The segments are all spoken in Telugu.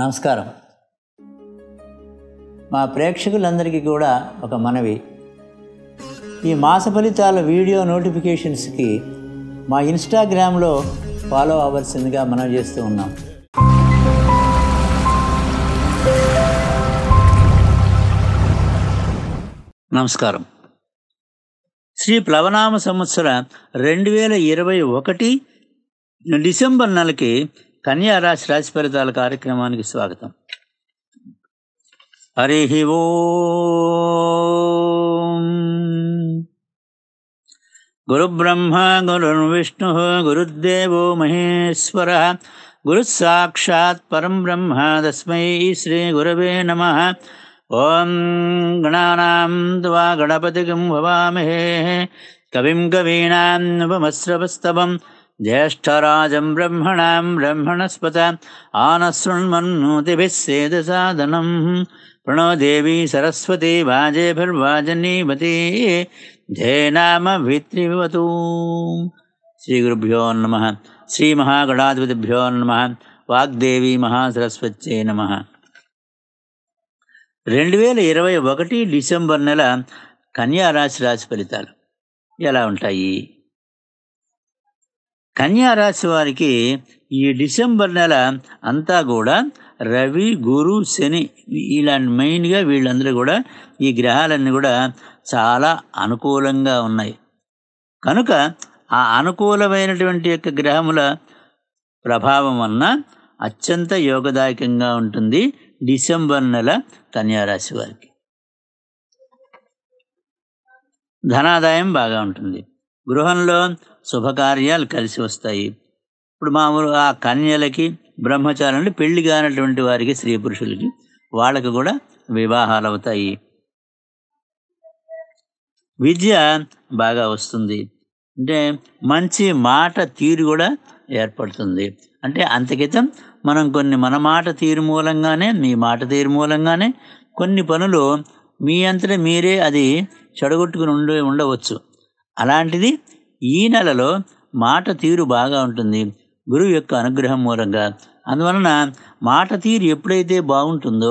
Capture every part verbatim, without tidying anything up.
నమస్కారం మా ప్రేక్షకులందరికీ కూడా ఒక మనవి ఈ మాస ఫలితాల వీడియో నోటిఫికేషన్స్కి మా ఇన్‌స్టాగ్రామ్‌లో ఫాలో అవ్వాల్సిందిగా మనం చేస్తూ ఉన్నాం నమస్కారం శ్రీ ప్లవనామ సంవత్సర రెండు వేల ఇరవై ఒకటి డిసెంబర్ నెలకి కన్యా రాశి రాశి ఫలితాల కార్యక్రమానికి స్వాగతం హరిహి ఓం గురు బ్రహ్మ గురు విష్ణు గురుదేవో మహేశ్వర గురు సాక్షాత్ పరం బ్రహ్మ తస్మై శ్రీ గురవే నమః ఓం గణానాం త్వా గణపతిం భవామహే కవిం కవీనాం ఉపమశ్రవస్తవం జ్యేష్ఠరాజం బ్రహ్మణాం బ్రహ్మణస్పత ఆనశృణ్వన్నోతిభిః సేదసాదనం ప్రణో దేవీ సరస్వతీ వాజేభిర్వాజనీవతే ధేనామవిత్రివతు శ్రీగురుభ్యో నమః శ్రీ మహాగణాధిపతిభ్యో నమః వాగ్దేవీ మహాసరస్వత్యై నమః రెండు వేల ఇరవై ఒకటి డిసెంబర్ నెల కన్యారాశి రాశి ఫలితాలు ఎలా ఉంటాయి కన్యారాశి వారికి ఈ డిసెంబర్ నెల అంతా కూడా రవి గురు శని ఇలాంటి మెయిన్గా వీళ్ళందరూ కూడా ఈ గ్రహాలన్నీ కూడా చాలా అనుకూలంగా ఉన్నాయి కనుక ఆ అనుకూలమైనటువంటి యొక్క గ్రహముల ప్రభావం వలన అత్యంత యోగదాయకంగా ఉంటుంది డిసెంబర్ నెల కన్యా రాశి వారికి ధనాదాయం బాగా ఉంటుంది గృహంలో శుభకార్యాలు కలిసి వస్తాయి ఇప్పుడు మామూలు ఆ కన్యలకి బ్రహ్మచారులు పెళ్లి కానటువంటి వారికి స్త్రీ పురుషులకి వాళ్ళకు కూడా వివాహాలు అవుతాయి విద్య బాగా వస్తుంది అంటే మంచి మాట తీరు కూడా ఏర్పడుతుంది అంటే అంతకితం మనం కొన్ని మన మాట తీరు మూలంగానే మీ మాట తీరు మూలంగానే కొన్ని పనులు మీ అంతట మీరే అది చెడగొట్టుకుని ఉండే ఉండవచ్చు అలాంటిది ఈ నెలలో మాట తీరు బాగా ఉంటుంది గురువు యొక్క అనుగ్రహం మూలంగా అందువలన మాట తీరు ఎప్పుడైతే బాగుంటుందో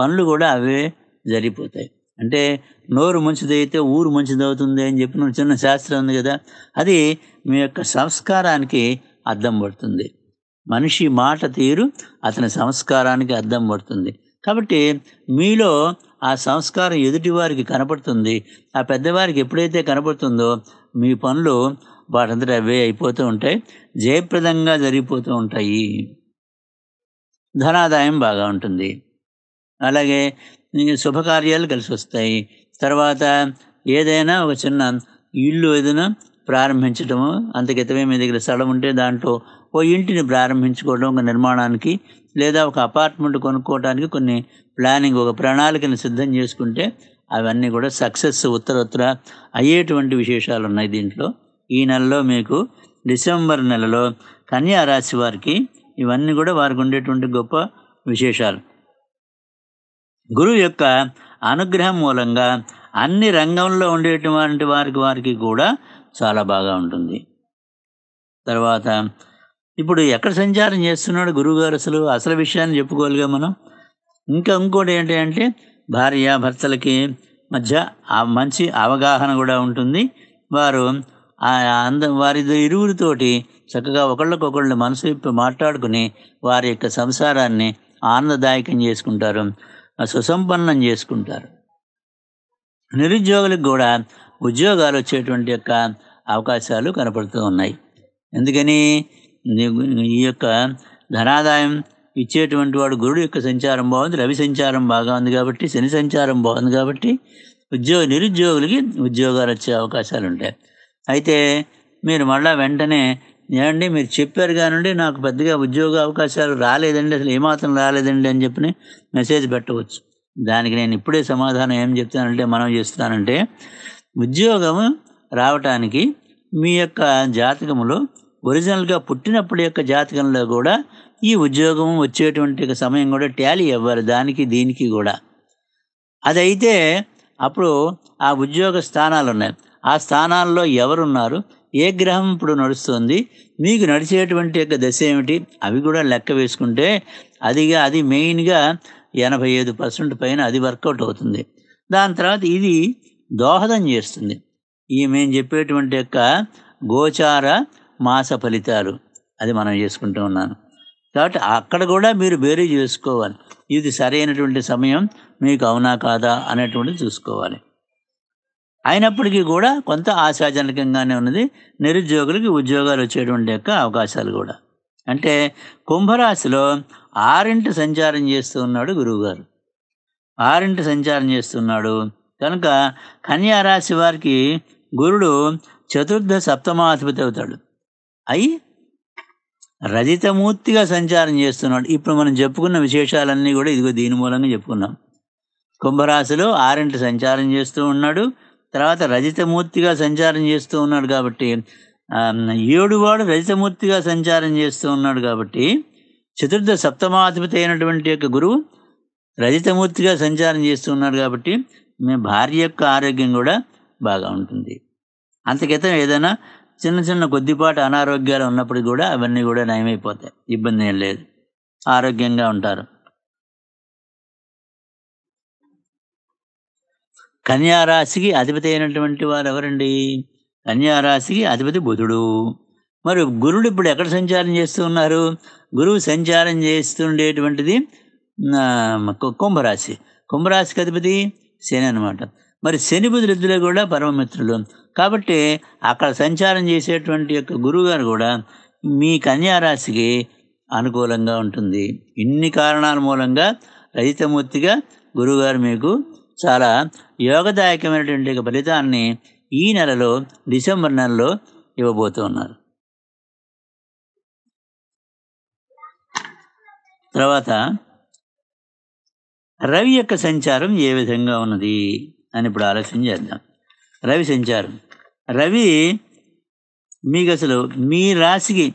పనులు కూడా అవే జరిగిపోతాయి అంటే నోరు మంచిదైతే ఊరు మంచిదవుతుంది అని చెప్పిన చిన్న శాస్త్రం ఉంది కదా అది మీ యొక్క సంస్కారానికి అద్దం పడుతుంది మనిషి మాట తీరు అతని సంస్కారానికి అద్దం పడుతుంది కాబట్టి మీలో ఆ సంస్కారం ఎదుటివారికి కనపడుతుంది ఆ పెద్దవారికి ఎప్పుడైతే కనపడుతుందో మీ పనులు వాటంతట అవే అయిపోతూ ఉంటాయి జయప్రదంగా జరిగిపోతూ ఉంటాయి ధనాదాయం బాగా ఉంటుంది అలాగే శుభకార్యాలు కలిసి వస్తాయి తర్వాత ఏదైనా ఒక చిన్న ఇల్లు ఏదైనా ప్రారంభించడము అంతకితమే మీ దగ్గర స్థలం ఉంటే దాంట్లో ఓ ఇంటిని ప్రారంభించుకోవడం ఒక నిర్మాణానికి లేదా ఒక అపార్ట్మెంట్ కొనుక్కోవడానికి కొన్ని ప్లానింగ్ ఒక ప్రణాళికను సిద్ధం చేసుకుంటే అవన్నీ కూడా సక్సెస్ ఉత్తరోత్తర అయ్యేటువంటి విశేషాలు ఉన్నాయి దీంట్లో ఈ నెలలో మీకు డిసెంబర్ నెలలో కన్యా రాశి వారికి ఇవన్నీ కూడా వారికి ఉండేటువంటి గొప్ప విశేషాలు గురువు యొక్క అనుగ్రహం మూలంగా అన్ని రంగంలో ఉండేటువంటి వారికి వారికి కూడా చాలా బాగా ఉంటుంది తర్వాత ఇప్పుడు ఎక్కడ సంచారం చేస్తున్నాడు గురువుగారు అసలు అసలు విషయాన్ని చెప్పుకోవాలిగా మనం ఇంకా ఇంకోటి ఏంటి అంటే భార్య భర్తలకి మధ్య ఆ మంచి అవగాహన కూడా ఉంటుంది వారు అంద వారి ఇరువురితోటి చక్కగా ఒకళ్ళకొకళ్ళు మనసు విప్పి మాట్లాడుకుని వారి యొక్క సంసారాన్ని ఆనందదాయకం చేసుకుంటారు సుసంపన్నం చేసుకుంటారు నిరుద్యోగులకు కూడా ఉద్యోగాలు వచ్చేటువంటి యొక్క అవకాశాలు కనపడుతూ ఉన్నాయి ఎందుకని ఈ యొక్క ధనాదాయం ఇచ్చేటువంటి వాడు గురుడు యొక్క సంచారం బాగుంది రవి సంచారం బాగా ఉంది కాబట్టి శని సంచారం బాగుంది కాబట్టి ఉద్యోగ నిరుద్యోగులకి ఉద్యోగాలు వచ్చే అవకాశాలు ఉంటాయి అయితే మీరు మళ్ళీ వెంటనే ఏమండి మీరు చెప్పారు కానివ్వండి నాకు పెద్దగా ఉద్యోగ అవకాశాలు రాలేదండి అసలు ఏమాత్రం రాలేదండి అని చెప్పి మెసేజ్ పెట్టవచ్చు దానికి నేను ఇప్పుడే సమాధానం ఏం చెప్తానంటే మనం చేస్తానంటే ఉద్యోగం రావటానికి మీ యొక్క జాతకంలో ఒరిజినల్గా పుట్టినప్పుడు యొక్క జాతకంలో కూడా ఈ ఉద్యోగం వచ్చేటువంటి సమయం కూడా ట్యాలీ అవ్వాలి దానికి దీనికి కూడా అదైతే అప్పుడు ఆ ఉద్యోగ స్థానాలు ఉన్నాయి ఆ స్థానాల్లో ఎవరున్నారు ఏ గ్రహం ఇప్పుడు నడుస్తుంది మీకు నడిచేటువంటి యొక్క దశ ఏమిటి అవి కూడా లెక్క వేసుకుంటే అదిగా అది మెయిన్గా ఎనభై ఐదు పర్సెంట్ పైన అది వర్కౌట్ అవుతుంది. దాని తర్వాత ఇది దోహదం చేస్తుంది ఈ మేము చెప్పేటువంటి యొక్క గోచార మాస ఫలితాలు, అది మనం చేసుకుంటూ ఉన్నాను. కాబట్టి అక్కడ కూడా మీరు బేరీ చేసుకోవాలి, ఇది సరైనటువంటి సమయం మీకు అవునా కాదా అనేటువంటిది చూసుకోవాలి. అయినప్పటికీ కూడా కొంత ఆశాజనకంగానే ఉన్నది నిరుద్యోగులకి ఉద్యోగాలు వచ్చేటువంటి యొక్క అవకాశాలు కూడా. అంటే కుంభరాశిలో ఆరింటి సంచారం చేస్తూ ఉన్నాడు గురువుగారు, ఆరింటి సంచారం చేస్తున్నాడు కనుక కన్యారాశి వారికి గురుడు చతుర్థ సప్తమాధిపతి అవుతాడు, అయి రజితమూర్తిగా సంచారం చేస్తున్నాడు. ఇప్పుడు మనం చెప్పుకున్న విశేషాలన్నీ కూడా ఇదిగో దీని మూలంగా చెప్పుకున్నాం. కుంభరాశిలో ఆరింటి సంచారం చేస్తూ ఉన్నాడు, తర్వాత రజితమూర్తిగా సంచారం చేస్తూ ఉన్నాడు కాబట్టి ఏడువాడు రజితమూర్తిగా సంచారం చేస్తూ ఉన్నాడు కాబట్టి చతుర్థ సప్తమాధిపతి అయినటువంటి యొక్క గురువు రజితమూర్తిగా సంచారం చేస్తూ ఉన్నాడు కాబట్టి మీ భార్య యొక్క ఆరోగ్యం కూడా బాగా ఉంటుంది. అంతకితం ఏదైనా చిన్న చిన్న కొద్దిపాటి అనారోగ్యాలు ఉన్నప్పుడు కూడా అవన్నీ కూడా నయమైపోతాయి, ఇబ్బంది ఏం లేదు, ఆరోగ్యంగా ఉంటారు. కన్యారాశికి అధిపతి అయినటువంటి వారు ఎవరండి? కన్యారాశికి అధిపతి బుధుడు. మరి గురుడు ఇప్పుడు ఎక్కడ సంచారం చేస్తూ ఉన్నారు? గురువు సంచారం చేస్తుండేటువంటిది కుంభరాశి, కుంభరాశికి అధిపతి శని అనమాట. మరి శని బుధులు ఇద్దరు కూడా పరమమిత్రులు కాబట్టి అక్కడ సంచారం చేసేటువంటి యొక్క గురువుగారు కూడా మీ కన్యారాశికి అనుకూలంగా ఉంటుంది. ఇన్ని కారణాల మూలంగా రజితమూర్తిగా గురువుగారు మీకు చాలా యోగదాయకమైనటువంటి ఫలితాన్ని ఈ నెలలో డిసెంబర్ నెలలో ఇవ్వబోతున్నారు. తర్వాత రవి యొక్క సంచారం ఏ విధంగా ఉన్నది అని ఇప్పుడు ఆలోచన చేద్దాం. రవి సంచారం, రవి మీకు అసలు మీ రాశికి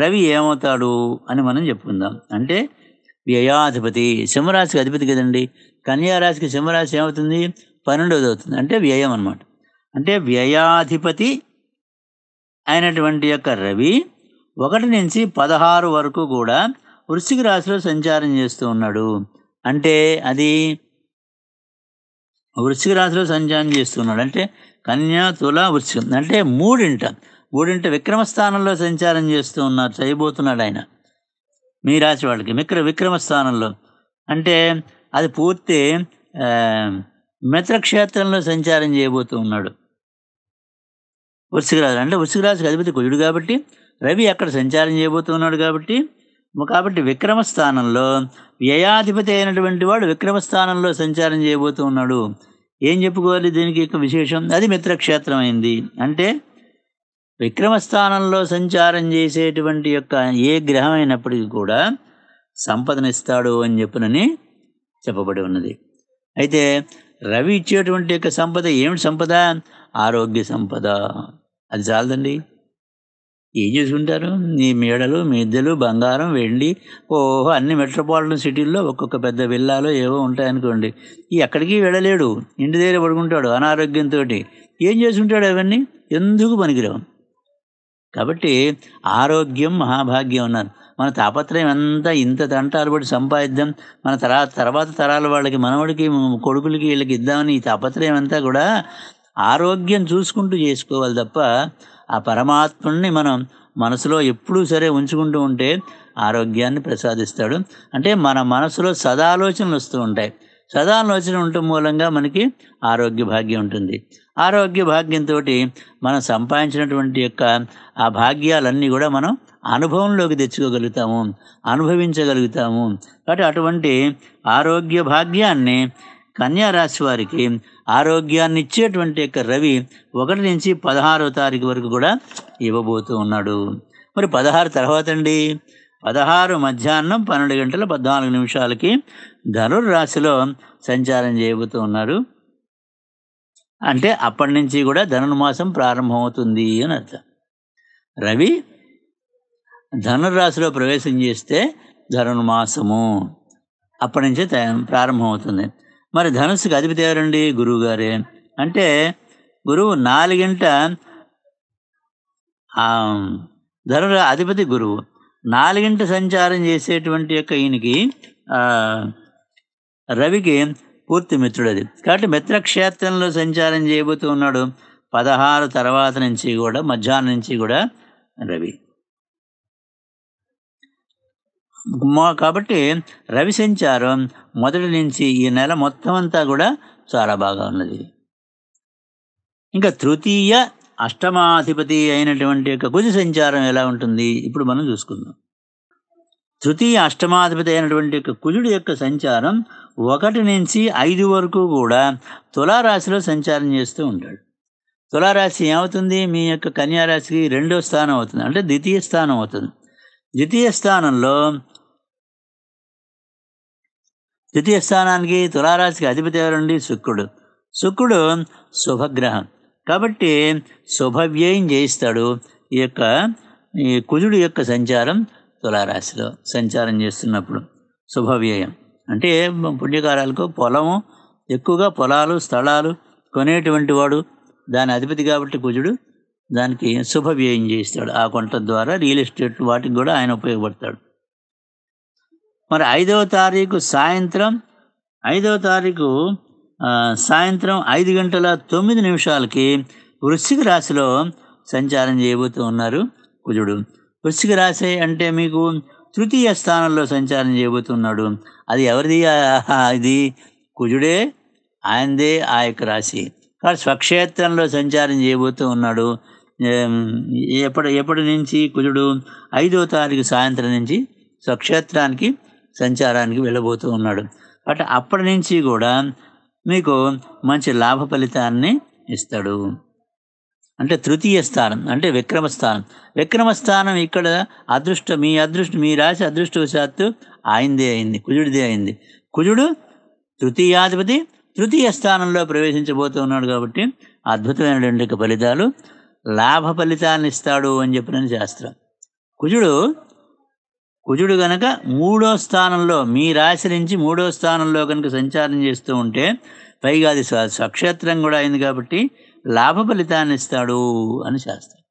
రవి ఏమవుతాడు అని మనం చెప్పుకుందాం. అంటే వ్యయాధిపతి సింహరాశికి అధిపతి కదండి, కన్యారాశికి సింహరాశి ఏమవుతుంది? పన్నెండవది అవుతుంది, అంటే వ్యయం అన్నమాట. అంటే వ్యయాధిపతి అయినటువంటి యొక్క రవి ఒకటి నుంచి పదహారు వరకు కూడా వృశ్చిక రాశిలో సంచారం చేస్తూ ఉన్నాడు. అంటే అది వృశ్చిక రాశిలో సంచారం చేస్తున్నాడు అంటే కన్యా తుల వృశ్చికం అంటే మూడింట మూడింట విక్రమ స్థానంలో సంచారం చేస్తూ ఉన్నారు, చేయబోతున్నాడు ఆయన మీ రాశి వాళ్ళకి విక్ర విక్రమ స్థానంలో. అంటే అది పూర్తి మిత్రక్షేత్రంలో సంచారం చేయబోతూ ఉన్నాడు వృశ్చిక రాశి. అంటే వృశ్చిక రాశికి అధిపతి కుజుడు కాబట్టి రవి అక్కడ సంచారం చేయబోతున్నాడు కాబట్టి కాబట్టి విక్రమ స్థానంలో వ్యయాధిపతి అయినటువంటి వాడు విక్రమ స్థానంలో సంచారం చేయబోతూ ఉన్నాడు. ఏం చెప్పుకోవాలి దీనికి యొక్క విశేషం? అది మిత్రక్షేత్రం అయింది. అంటే విక్రమ స్థానంలో సంచారం చేసేటువంటి యొక్క ఏ గ్రహం అయినప్పటికీ కూడా సంపదనిస్తాడు అని చెప్పునని చెప్పబడి ఉన్నది. అయితే రవి ఇచ్చేటువంటి యొక్క సంపద ఏమిటి? సంపద ఆరోగ్య సంపద. అది చాలదండి, ఏం చేసుకుంటారు? మీ మేడలు మిద్దెలు బంగారం వెండి ఓహో అన్ని మెట్రోపాలిటన్ సిటీల్లో ఒక్కొక్క పెద్ద విల్లాలో ఏవో ఉంటాయనుకోండి, ఈ ఎక్కడికి వెళ్ళలేడు, ఇంటి దగ్గర పడుకుంటాడు అనారోగ్యంతో. ఏం చేసుకుంటాడు? అవన్నీ ఎందుకు పనికిరావు. కాబట్టి ఆరోగ్యం మహాభాగ్యం అన్నారు. మన తాపత్రయం అంతా ఇంత తంటాలు పడి సంపాదిద్దాం, మన తరా తర్వాత తరాల వాళ్ళకి మనవడికి కొడుకులకి వీళ్ళకి ఇద్దామని ఈ తాపత్రయం అంతా కూడా ఆరోగ్యం చూసుకుంటూ చేసుకోవాలి తప్ప ఆ పరమాత్మని మనం మనసులో ఎప్పుడూ సరే ఉంచుకుంటూ ఉంటే ఆరోగ్యాన్ని ప్రసాదిస్తాడు. అంటే మన మనసులో సదాలోచనలు వస్తూ ఉంటాయి, సదాలోచన ఉండటం మూలంగా మనకి ఆరోగ్య భాగ్యం ఉంటుంది. ఆరోగ్య భాగ్యంతో మనం సంపాదించినటువంటి యొక్క ఆ భాగ్యాలన్నీ కూడా మనం అనుభవంలోకి తెచ్చుకోగలుగుతాము, అనుభవించగలుగుతాము. కాబట్టి అటువంటి ఆరోగ్య భాగ్యాన్ని కన్యారాశి వారికి ఆరోగ్యాన్ని ఇచ్చేటువంటి యొక్క రవి ఒకటి నుంచి పదహారో తారీఖు వరకు కూడా ఇవ్వబోతూ ఉన్నాడు. మరి పదహారు తర్వాత అండి, పదహారు మధ్యాహ్నం పన్నెండు గంటల పద్నాలుగు నిమిషాలకి ధనుర్రాశిలో సంచారం చేయబోతూ ఉన్నారు. అంటే అప్పటి నుంచి కూడా ధనుర్మాసం ప్రారంభమవుతుంది అని అర్థం. రవి ధనుర్రాశిలో ప్రవేశం చేస్తే ధనుర్మాసము అప్పటి నుంచే ప్రారంభమవుతుంది. మరి ధనుస్సుకి అధిపతి ఎవరండి? గురువు గారే. అంటే గురువు నాలుగింట ధనుర అధిపతి గురువు నాలుగింట సంచారం చేసేటువంటి యొక్క ఈయనకి రవికి పూర్తి మిత్రుడు. అది కాబట్టి మిత్రక్షేత్రంలో సంచారం చేయబోతూ ఉన్నాడు. పదహారు తర్వాత నుంచి కూడా మధ్యాహ్నం నుంచి కూడా రవి మా కాబట్టి రవి సంచారం మొదటి నుంచి ఈ నెల మొత్తం అంతా కూడా చాలా బాగా ఉన్నది. ఇంకా తృతీయ అష్టమాధిపతి అయినటువంటి యొక్క కుజ సంచారం ఎలా ఉంటుంది ఇప్పుడు మనం చూసుకుందాం. తృతీయ అష్టమాధిపతి అయినటువంటి యొక్క కుజుడి యొక్క సంచారం ఒకటి నుంచి ఐదు వరకు కూడా తులారాశిలో సంచారం చేస్తూ ఉంటాడు. తులారాశి ఏమవుతుంది? మీ యొక్క కన్యారాశికి రెండో స్థానం అవుతుంది, అంటే ద్వితీయ స్థానం అవుతుంది. ద్వితీయ స్థానంలో ద్వితీయ స్థానానికి తులారాశికి అధిపతి ఎవరండి? శుక్రుడు. శుక్రుడు శుభగ్రహం కాబట్టి శుభవ్యయం చేయిస్తాడు. ఈ యొక్క ఈ కుజుడు యొక్క సంచారం తులారాశిలో సంచారం చేస్తున్నప్పుడు శుభవ్యయం అంటే పుణ్యకారాలకు పొలము, ఎక్కువగా పొలాలు స్థలాలు కొనేటువంటి వాడు దాని అధిపతి కాబట్టి కుజుడు దానికి శుభవ్యయం చేయిస్తాడు. ఆ కొంట ద్వారా రియల్ ఎస్టేట్ వాటికి కూడా ఆయన ఉపయోగపడతాడు. మరి ఐదవ తారీఖు సాయంత్రం ఐదవ తారీఖు సాయంత్రం ఐదు గంటల తొమ్మిది నిమిషాలకి వృశ్చిక రాశిలో సంచారం చేయబోతూ ఉన్నారు కుజుడు. వృశ్చిక రాశి అంటే మీకు తృతీయ స్థానంలో సంచారం చేయబోతున్నాడు. అది ఎవరిది? ఇది కుజుడే, ఆయనదే ఆ యొక్క రాశి. కానీ స్వక్షేత్రంలో సంచారం చేయబోతూ ఉన్నాడు. ఎప్పటి ఎప్పటి నుంచి కుజుడు? ఐదో తారీఖు సాయంత్రం నుంచి స్వక్షేత్రానికి సంచారానికి వెళ్ళబోతూ ఉన్నాడు. బట్ అప్పటి నుంచి కూడా మీకు మంచి లాభ ఫలితాన్ని ఇస్తాడు. అంటే తృతీయ స్థానం అంటే విక్రమస్థానం. విక్రమస్థానం ఇక్కడ అదృష్టం, మీ అదృష్టం, మీ రాశి అదృష్టవశాత్తు ఆయనదే అయింది, కుజుడిదే అయింది. కుజుడు తృతీయాధిపతి తృతీయ స్థానంలో ప్రవేశించబోతున్నాడు కాబట్టి అద్భుతమైనటువంటి ఫలితాలు, లాభ ఫలితాలను ఇస్తాడు అని చెప్పిన శాస్త్రం. కుజుడు కుజుడు కనుక మూడో స్థానంలో మీ రాశి నుంచి మూడో స్థానంలో కనుక సంచారం చేస్తూ ఉంటే, పైగా అది స్వక్షేత్రం కూడా అయింది కాబట్టి లాభ ఫలితాన్ని ఇస్తాడు అని శాస్త్రం.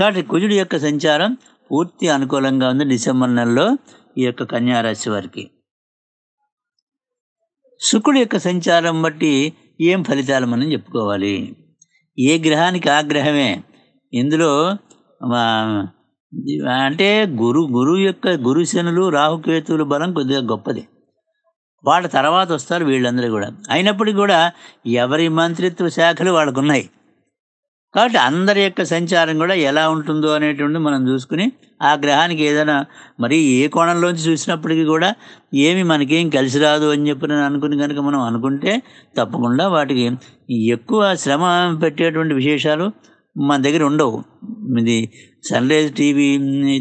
కాబట్టి కుజుడి యొక్క సంచారం పూర్తి అనుకూలంగా ఉంది డిసెంబర్ నెలలో ఈ యొక్క కన్యారాశి వారికి. శుక్రుడి యొక్క సంచారం బట్టి ఏం ఫలితాలు మనం చెప్పుకోవాలి? ఏ గ్రహానికి ఆ గ్రహమే. ఇందులో అంటే గురు గురువు యొక్క గురు శనులు రాహుకేతువుల బలం కొద్దిగా గొప్పది. వాళ్ళ తర్వాత వస్తారు వీళ్ళందరూ కూడా. అయినప్పటికీ కూడా ఎవరి మంత్రిత్వ శాఖలు వాళ్ళకున్నాయి కాబట్టి అందరి యొక్క సంచారం కూడా ఎలా ఉంటుందో అనేటువంటి మనం చూసుకుని ఆ గ్రహానికి ఏదైనా మరి ఏ కోణంలోంచి చూసినప్పటికీ కూడా ఏమి మనకేం కలిసి రాదు అని చెప్పి నేను అనుకుని కనుక మనం అనుకుంటే తప్పకుండా వాటికి ఎక్కువ శ్రమ పెట్టేటువంటి విశేషాలు మన దగ్గర ఉండవు. ఇది సన్ రైజ్ టీవీ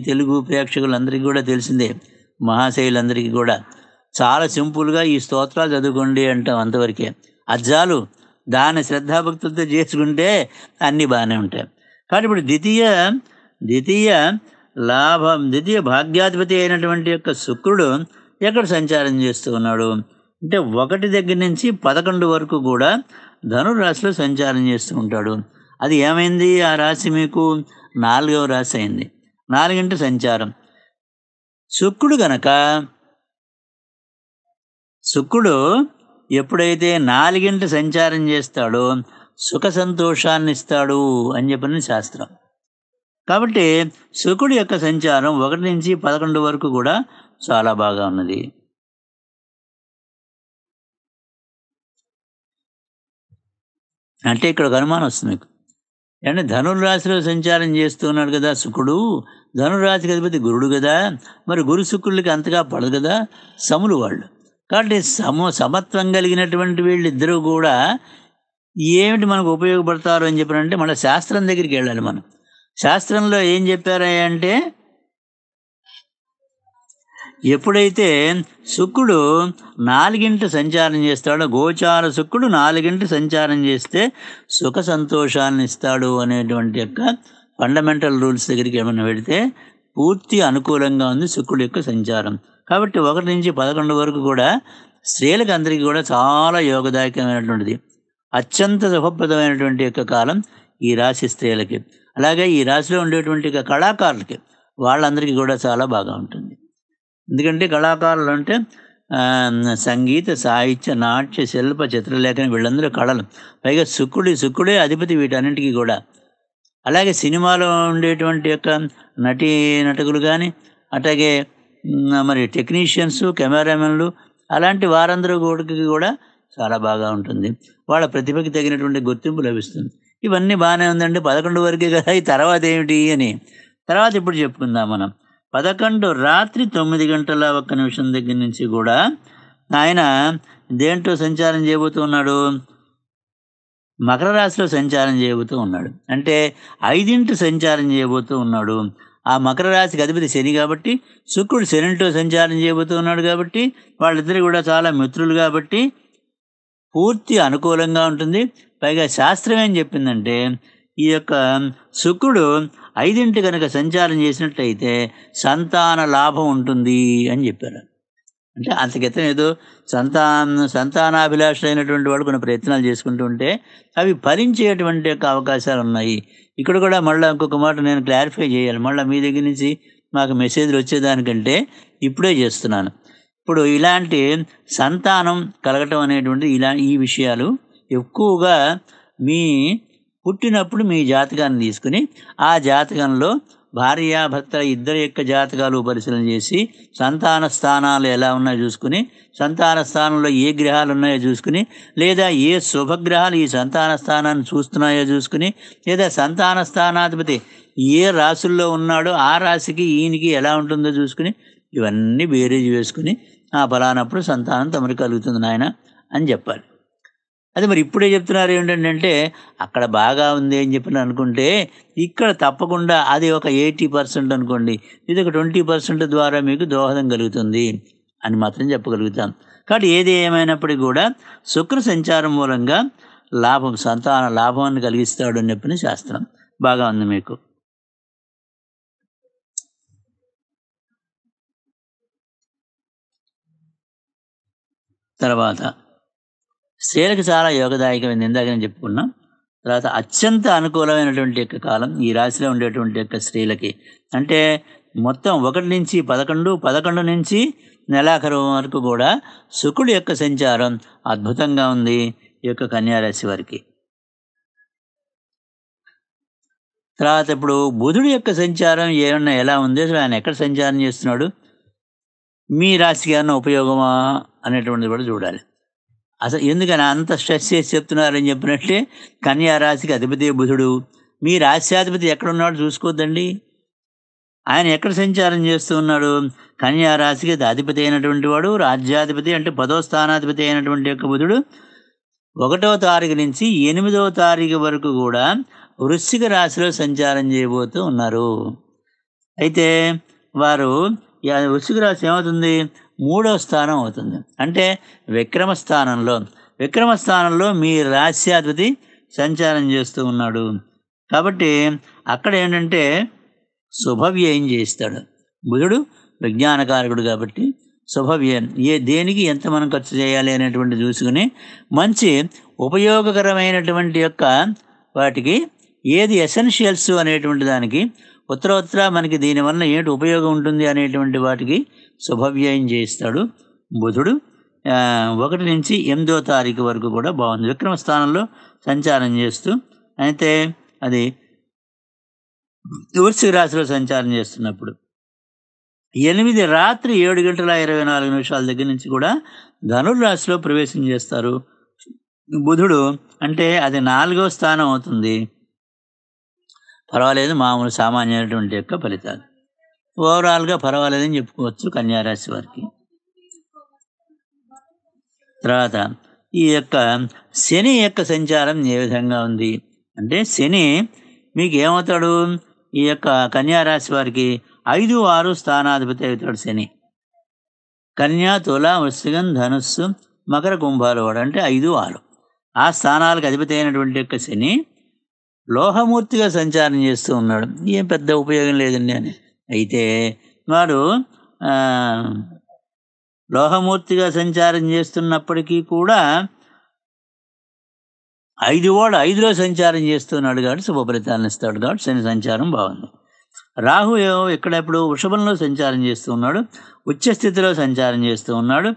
తెలుగు ప్రేక్షకులందరికీ కూడా తెలిసిందే, మహాశైలందరికీ కూడా చాలా సింపుల్గా ఈ స్తోత్రాలు చదువుకోండి అంటాం, అంతవరకే అజ్జాలు. దాని శ్రద్ధాభక్తులతో చేసుకుంటే అన్నీ బాగానే ఉంటాయి. కాబట్టి ఇప్పుడు ద్వితీయ ద్వితీయ లాభం ద్వితీయ భాగ్యాధిపతి అయినటువంటి యొక్క శుక్రుడు ఎక్కడ సంచారం చేస్తూ ఉన్నాడు అంటే ఒకటి దగ్గర నుంచి పదకొండు వరకు కూడా ధనురాశిలో సంచారం చేస్తూ ఉంటాడు. అది ఏమైంది? ఆ రాశి మీకు నాలుగవ రాశి అయింది. నాలుగింటి సంచారం శుక్రుడు కనుక శుక్రుడు ఎప్పుడైతే నాలుగింట సంచారం చేస్తాడో సుఖ సంతోషాన్ని ఇస్తాడు అని చెప్పిన శాస్త్రం. కాబట్టి శుక్రుడి యొక్క సంచారం ఒకటి నుంచి పదకొండు వరకు కూడా చాలా బాగా ఉన్నది. అంటే ఇక్కడ ఒక అనుమానం వస్తుంది మీకు, అంటే ధనుర్రాశిలో సంచారం చేస్తున్నాడు కదా శుక్రుడు, ధనుర్రాశికి అధిపతి గురుడు కదా, మరి గురు శుక్రుడికి అంతగా పడదు కదా, సములు వాళ్ళు కాబట్టి సమ సమత్వం కలిగినటువంటి వీళ్ళిద్దరూ కూడా ఏమిటి మనకు ఉపయోగపడతారు అని చెప్పారంటే మన శాస్త్రం దగ్గరికి వెళ్ళాలి. మనం శాస్త్రంలో ఏం చెప్పారా అంటే ఎప్పుడైతే శుక్రుడు నాలుగింటి సంచారం చేస్తాడో, గోచార శుక్రుడు నాలుగింటి సంచారం చేస్తే సుఖ సంతోషాన్ని ఇస్తాడు అనేటువంటి యొక్క ఫండమెంటల్ రూల్స్ దగ్గరికి ఏమైనా పెడితే పూర్తి అనుకూలంగా ఉంది శుక్రుడు యొక్క సంచారం. కాబట్టి ఒకటి నుంచి పదకొండు వరకు కూడా స్త్రీలకు అందరికీ కూడా చాలా యోగదాయకమైనటువంటిది, అత్యంత శుభప్రదమైనటువంటి యొక్క కాలం ఈ రాశి స్త్రీలకి. అలాగే ఈ రాశిలో ఉండేటువంటి కళాకారులకి వాళ్ళందరికీ కూడా చాలా బాగా ఉంటుంది. ఎందుకంటే కళాకారులు అంటే సంగీత సాహిత్య నాట్య శిల్ప చిత్రలేఖనం వీళ్ళందరూ కళలు, పైగా శుక్రుడి శుక్రుడే అధిపతి వీటన్నింటికి కూడా. అలాగే సినిమాలో ఉండేటువంటి యొక్క నటీ నటుకులు కానీ అట్లాగే మరి టెక్నీషియన్స్ కెమెరామెన్లు అలాంటి వారందరూ కూడా కూడా చాలా బాగా ఉంటుంది, వాళ్ళ ప్రతిభకి తగినటువంటి గుర్తింపు లభిస్తుంది. ఇవన్నీ బాగానే ఉందండి. పదకొండు వరకే కదా, ఈ తర్వాత ఏమిటి అని తర్వాత ఇప్పుడు చెప్పుకుందాం మనం. పదకొండు రాత్రి తొమ్మిది గంటల ఒక్క నిమిషం దగ్గర నుంచి కూడా ఆయన దేంట్లో సంచారం చేయబోతూ ఉన్నాడు, మకర రాశిలో సంచారం చేయబోతూ ఉన్నాడు. అంటే ఐదింటి సంచారం చేయబోతూ ఉన్నాడు. ఆ మకర రాశికి అధిపతి శని కాబట్టి శుక్రుడు శనింటితో సంచారం చేయబోతూ ఉన్నాడు కాబట్టి వాళ్ళిద్దరు కూడా చాలా మిత్రులు కాబట్టి పూర్తి అనుకూలంగా ఉంటుంది. పైగా శాస్త్రం ఏం చెప్పిందంటే ఈ యొక్క శుక్రుడు ఐదింటి కనుక సంచారం చేసినట్లయితే సంతాన లాభం ఉంటుంది అని చెప్పారు. అంటే అంతకితం ఏదో సంతాన సంతానాభిలాషులైనటువంటి వాళ్ళు కొన్ని ప్రయత్నాలు చేసుకుంటూ ఉంటే అవి ఫలించేటువంటి యొక్క అవకాశాలు ఉన్నాయి. ఇక్కడ కూడా మళ్ళీ ఇంకొక మాట నేను క్లారిఫై చేయాలి, మళ్ళీ మీ దగ్గర నుంచి మాకు మెసేజ్లు వచ్చేదానికంటే ఇప్పుడే చేస్తున్నాను. ఇప్పుడు ఇలాంటి సంతానం కలగటం అనేటువంటి ఇలా ఈ విషయాలు ఎక్కువగా మీ పుట్టినప్పుడు మీ జాతకాన్ని తీసుకుని ఆ జాతకంలో భార్యాభర్తల ఇద్దరి యొక్క జాతకాలు పరిశీలన చేసి సంతాన స్థానాలు ఎలా ఉన్నాయో చూసుకుని, సంతాన స్థానంలో ఏ గ్రహాలు ఉన్నాయో చూసుకుని, లేదా ఏ శుభగ్రహాలు ఈ సంతాన స్థానాన్ని చూస్తున్నాయో చూసుకుని, లేదా సంతాన స్థానాధిపతి ఏ రాశుల్లో ఉన్నాడో ఆ రాశికి ఈయనకి ఎలా ఉంటుందో చూసుకుని ఇవన్నీ బేరేజ్ వేసుకుని ఆ బలానప్పుడు సంతానం తమరికి కలుగుతుంది నాయన అని చెప్పాలి. అది మరి ఇప్పుడే చెప్తున్నారు ఏంటంటే అక్కడ బాగా ఉంది అని చెప్పిన అనుకుంటే ఇక్కడ తప్పకుండా అది ఒక ఎయిటీ పర్సెంట్ అనుకోండి, ఇది ఒక ట్వంటీ పర్సెంట్ ద్వారా మీకు దోహదం కలుగుతుంది అని మాత్రం చెప్పగలుగుతాం. కాబట్టి ఏది ఏమైనప్పటికీ కూడా శుక్ర సంచారం మూలంగా లాభం సంతాన లాభాన్ని కలిగిస్తాడు అని చెప్పిన శాస్త్రం. బాగా ఉంది మీకు. తర్వాత స్త్రీలకు చాలా యోగదాయకమైంది, ఇందాక నేను చెప్పుకున్నాం. తర్వాత అత్యంత అనుకూలమైనటువంటి యొక్క కాలం ఈ రాశిలో ఉండేటువంటి యొక్క స్త్రీలకి. అంటే మొత్తం ఒకటి నుంచి పదకొండు పదకొండు నుంచి నెలాఖరు వరకు కూడా శుక్రుడి యొక్క సంచారం అద్భుతంగా ఉంది ఈ యొక్క కన్యారాశి వారికి. తర్వాత ఇప్పుడు బుధుడి యొక్క సంచారం ఏమన్నా ఎలా ఉంది, ఆయన ఎక్కడ సంచారం చేస్తున్నాడు, మీ రాశికి ఏమన్నా ఉపయోగమా అనేటువంటిది కూడా చూడాలి. అసలు ఎందుకని అంత స్ట్రెస్ చేసి చెప్తున్నారని చెప్పినట్టే కన్యా రాశికి అధిపతి బుధుడు, మీ రాశ్యాధిపతి ఎక్కడున్నాడు చూసుకోవద్దండి. ఆయన ఎక్కడ సంచారం చేస్తూ ఉన్నాడు, కన్యా రాశికి అధిపతి అయినటువంటి వాడు రాజ్యాధిపతి అంటే పదో స్థానాధిపతి అయినటువంటి యొక్క బుధుడు ఒకటో తారీఖు నుంచి ఎనిమిదవ తారీఖు వరకు కూడా వృశ్చిక రాశిలో సంచారం చేయబోతూ ఉన్నారు. అయితే వారు వృశ్చిక రాశి ఏమవుతుంది, మూడో స్థానం అవుతుంది. అంటే విక్రమ స్థానంలో విక్రమ స్థానంలో మీ రాశ్యాధిపతి సంచారం చేస్తూ ఉన్నాడు కాబట్టి అక్కడ ఏంటంటే శుభవ్యయం చేస్తాడు. బుధుడు విజ్ఞానకారకుడు కాబట్టి శుభవ్యయం ఏ దేనికి ఎంత మనం ఖర్చు చేయాలి అనేటువంటి చూసుకుని మంచి ఉపయోగకరమైనటువంటి యొక్క వాటికి ఏది ఎసెన్షియల్స్ అనేటువంటి దానికి ఉత్తరోత్తర మనకి దీనివల్ల ఏంటి ఉపయోగం ఉంటుంది అనేటువంటి వాటికి శుభవ్యయం చేయిస్తాడు బుధుడు. ఒకటి నుంచి ఎనిమిదో తారీఖు వరకు కూడా బాగుంది విక్రమ స్థానంలో సంచారం చేస్తూ. అయితే అది వృశ్చిక రాశిలో సంచారం చేస్తున్నప్పుడు ఎనిమిది రాత్రి ఏడు గంటల ఇరవై నాలుగు నిమిషాల దగ్గర నుంచి కూడా ధనుర్రాశిలో ప్రవేశం చేస్తారు బుధుడు. అంటే అది నాలుగో స్థానం అవుతుంది. పర్వాలేదు, మామూలు సామాన్యమైనటువంటి యొక్క ఫలితాలు ఓవరాల్గా పర్వాలేదని చెప్పుకోవచ్చు కన్యారాశి వారికి. తర్వాత ఈ యొక్క శని యొక్క సంచారం ఏ విధంగా ఉంది అంటే శని మీకు ఏమవుతాడు, ఈ యొక్క కన్యారాశి వారికి ఐదు ఆరు స్థానాధిపతి అవుతాడు శని. కన్యా తుల వృశ్చికం ధనుస్సు మకర కుంభాలు వాడు అంటే ఐదు ఆరు ఆ స్థానాలకు అధిపతి అయినటువంటి యొక్క శని లోహమూర్తిగా సంచారం చేస్తూ ఉన్నాడు. ఏం పెద్ద ఉపయోగం లేదండి అని. అయితే వాడు లోహమూర్తిగా సంచారం చేస్తున్నప్పటికీ కూడా ఐదు వాడు ఐదులో సంచారం చేస్తున్నాడు కాబట్టి శుభఫలితాలను ఇస్తాడు కాబట్టి శని సంచారం బాగుంది. రాహు ఎక్కడెప్పుడు వృషభంలో సంచారం చేస్తూ ఉన్నాడు, ఉచ్చస్థితిలో సంచారం చేస్తూ ఉన్నాడు,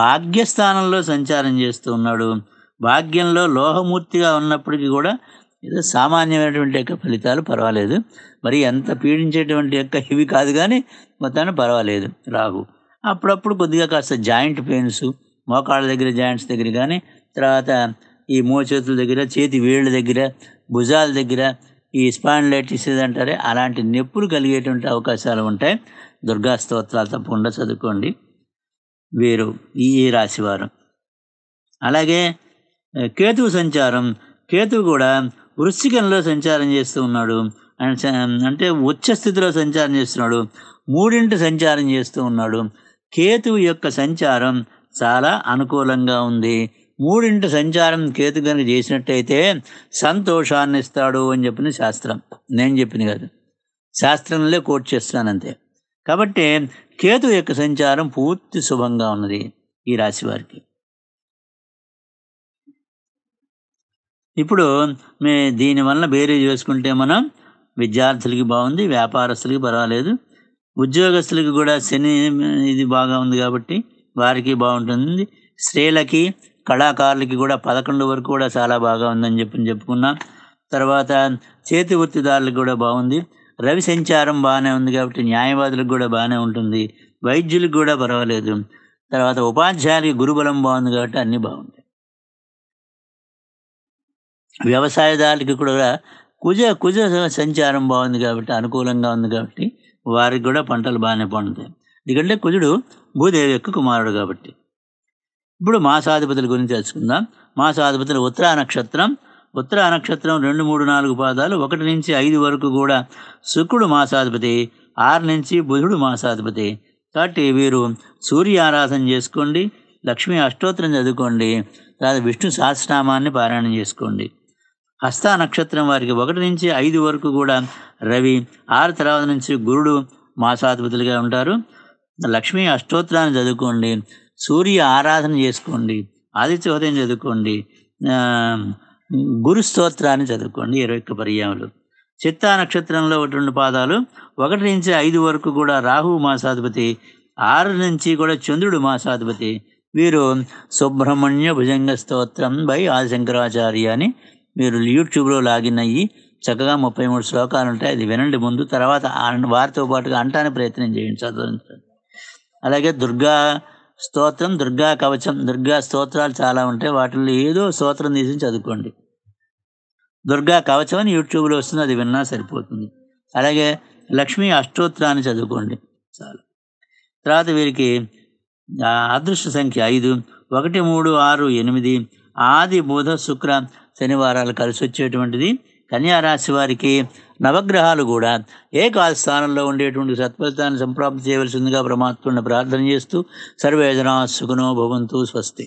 భాగ్యస్థానంలో సంచారం చేస్తూ ఉన్నాడు. భాగ్యంలో లోహమూర్తిగా ఉన్నప్పటికీ కూడా ఏదో సామాన్యమైనటువంటి యొక్క ఫలితాలు పర్వాలేదు, మరి ఎంత పీడించేటువంటి యొక్క ఇవి కాదు కానీ మొత్తాన్ని పర్వాలేదు. రాహు అప్పుడప్పుడు కొద్దిగా కాస్త జాయింట్ పెయిన్స్, మోకాళ్ళ దగ్గర జాయింట్స్ దగ్గర కానీ, తర్వాత ఈ మో చేతుల దగ్గర, చేతి వేళ్ళ దగ్గర, భుజాల దగ్గర ఈ స్పాండిలైటిస్ అంటారే అలాంటి నొప్పులు కలిగేటువంటి అవకాశాలు ఉంటాయి. దుర్గా స్తోత్రాలు తప్పకుండా చదువుకోండి వీరు ఈ రాశివారు. అలాగే కేతువు సంచారం, కేతువు కూడా వృశ్చికంలో సంచారం చేస్తూ ఉన్నాడు, అంటే ఉచ్చ స్థితిలో సంచారం చేస్తున్నాడు, మూడింటి సంచారం చేస్తూ ఉన్నాడు. కేతువు యొక్క సంచారం చాలా అనుకూలంగా ఉంది. మూడింటి సంచారం కేతు కనుక చేసినట్టయితే సంతోషాన్ని ఇస్తాడు అని చెప్పిన శాస్త్రం, నేను చెప్పిన కాదు, శాస్త్రంలో కోట్ చేస్తానంతే. కాబట్టి కేతు యొక్క సంచారం పూర్తి శుభంగా ఉన్నది ఈ రాశి వారికి. ఇప్పుడు మే దీనివల్ల బేరీ చేసుకుంటే మనం విద్యార్థులకి బాగుంది, వ్యాపారస్తులకి పర్వాలేదు, ఉద్యోగస్తులకి కూడా శని ఇది బాగా ఉంది కాబట్టి వారికి బాగుంటుంది. స్త్రీలకి, కళాకారులకి కూడా పదకొండు వరకు కూడా చాలా బాగా ఉందని చెప్పి చెప్పుకున్నాం. తర్వాత చేతి వృత్తిదారులకు కూడా బాగుంది. రవి సంచారం బాగానే ఉంది కాబట్టి న్యాయవాదులకు కూడా బాగానే ఉంటుంది, వైద్యులకు కూడా పర్వాలేదు. తర్వాత ఉపాధ్యాయులకి గురుబలం బాగుంది కాబట్టి అన్నీ బాగుంటాయి. వ్యవసాయదారులకి కూడా కుజ కుజ సంచారం బాగుంది కాబట్టి అనుకూలంగా ఉంది కాబట్టి వారికి కూడా పంటలు బాగానే పండుతాయి, ఎందుకంటే కుజుడు భూదేవి యొక్క కుమారుడు కాబట్టి. ఇప్పుడు మాసాధిపతుల గురించి తెలుసుకుందాం. మాసాధిపతులు ఉత్తరా నక్షత్రం, ఉత్తరా నక్షత్రం రెండు మూడు నాలుగు పాదాలు ఒకటి నుంచి ఐదు వరకు కూడా శుక్రుడు మాసాధిపతి, ఆరు నుంచి బుధుడు మాసాధిపతి. కాబట్టి వీరు సూర్య ఆరాధన చేసుకోండి, లక్ష్మీ అష్టోత్తరం చదువుకోండి, తర్వాత విష్ణు సహస్రనామాన్ని పారాయణం చేసుకోండి. హస్త నక్షత్రం వారికి ఒకటి నుంచి ఐదు వరకు కూడా రవి, ఆరు తర్వాత నుంచి గురుడు మాసాధిపతులుగా ఉంటారు. లక్ష్మీ అష్టోత్తరాన్ని చదువుకోండి, సూర్య ఆరాధన చేసుకోండి, ఆదిత్య హృదయం చదువుకోండి, గురు స్తోత్రాన్ని చదువుకోండి ఇరవై ఒక్క పర్యాములు. చిత్తా నక్షత్రంలో రెండు పాదాలు ఒకటి నుంచి ఐదు వరకు కూడా రాహు మాసాధిపతి, ఆరు నుంచి కూడా చంద్రుడు మాసాధిపతి. వీరు సుబ్రహ్మణ్య భుజంగ స్తోత్రం బై ఆదిశంకరాచార్య అని మీరు యూట్యూబ్లో లాగిన్ అయ్యి చక్కగా ముప్పై మూడు శ్లోకాలు ఉంటాయి, అది వినండి ముందు, తర్వాత వారితో పాటుగా అంటానే ప్రయత్నం చేయండి, చదవండి. అలాగే దుర్గా స్తోత్రం, దుర్గా కవచం, దుర్గా స్తోత్రాలు చాలా ఉంటాయి, వాటిల్లో ఏదో స్తోత్రం తీసి చదువుకోండి. దుర్గా కవచం అని యూట్యూబ్లో వస్తుంది, అది విన్నా సరిపోతుంది. అలాగే లక్ష్మీ అష్టోత్తరాన్ని చదువుకోండి చాలు. తర్వాత వీరికి అదృష్ట సంఖ్య ఐదు, ఒకటి మూడు ఆరు ఎనిమిది, ఆది బుధ శుక్ర శనివారాలు కలిసి వచ్చేటువంటిది. కన్యారాశి వారికి నవగ్రహాలు కూడా ఏకాది స్థానంలో ఉండేటువంటి సత్ఫలితాన్ని సంప్రాప్తి చేయవలసిందిగా పరమాత్మను ప్రార్థన చేస్తూ సర్వేజనా సుఖినో భవంతు స్వస్తి.